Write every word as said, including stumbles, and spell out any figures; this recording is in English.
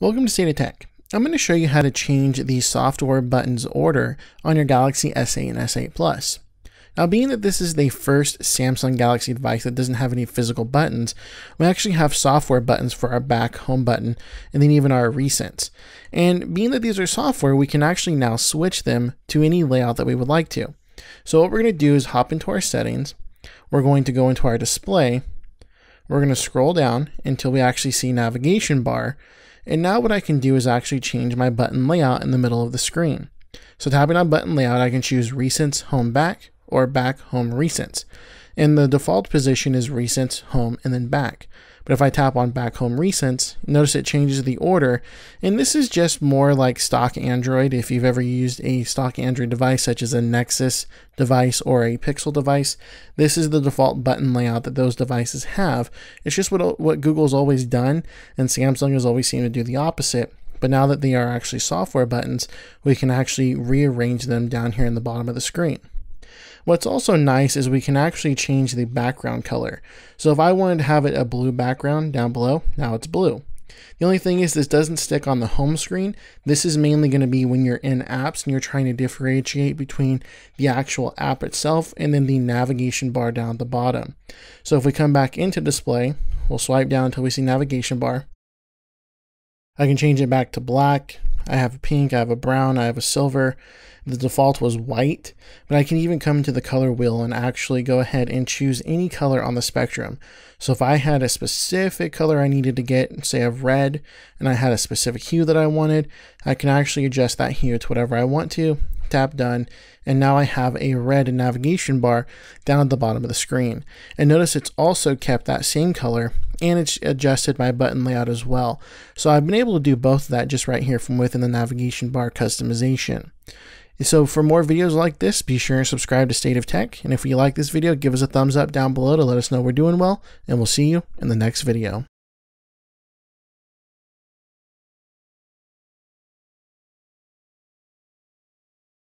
Welcome to State of Tech. I'm going to show you how to change the software buttons order on your Galaxy S eight and S eight Plus. Now, being that this is the first Samsung Galaxy device that doesn't have any physical buttons, we actually have software buttons for our back home button and then even our recents. And being that these are software, we can actually now switch them to any layout that we would like to. So what we're going to do is hop into our settings. We're going to go into our display. We're going to scroll down until we actually see navigation bar. And now what I can do is actually change my button layout in the middle of the screen. So tapping on button layout, I can choose Recents Home Back or Back Home Recents. And the default position is Recents Home and then Back. But if I tap on Back Home Recents, notice it changes the order. And this is just more like stock Android. If you've ever used a stock Android device, such as a Nexus device or a Pixel device, this is the default button layout that those devices have. It's just what, what Google's always done, and Samsung has always seemed to do the opposite. But now that they are actually software buttons, we can actually rearrange them down here in the bottom of the screen. What's also nice is we can actually change the background color. So if I wanted to have it a blue background down below, now it's blue. The only thing is this doesn't stick on the home screen. This is mainly going to be when you're in apps and you're trying to differentiate between the actual app itself and then the navigation bar down at the bottom. So if we come back into display, we'll swipe down until we see navigation bar. I can change it back to black. I have a pink, I have a brown, I have a silver. The default was white, but I can even come to the color wheel and actually go ahead and choose any color on the spectrum. So if I had a specific color I needed to get, say of red, and I had a specific hue that I wanted, I can actually adjust that hue to whatever I want to, tap done, and now I have a red navigation bar down at the bottom of the screen. And notice it's also kept that same color, and it's adjusted my button layout as well. So I've been able to do both of that just right here from within the navigation bar customization. So for more videos like this, be sure and subscribe to State of Tech. And if you like this video, give us a thumbs up down below to let us know we're doing well, and we'll see you in the next video.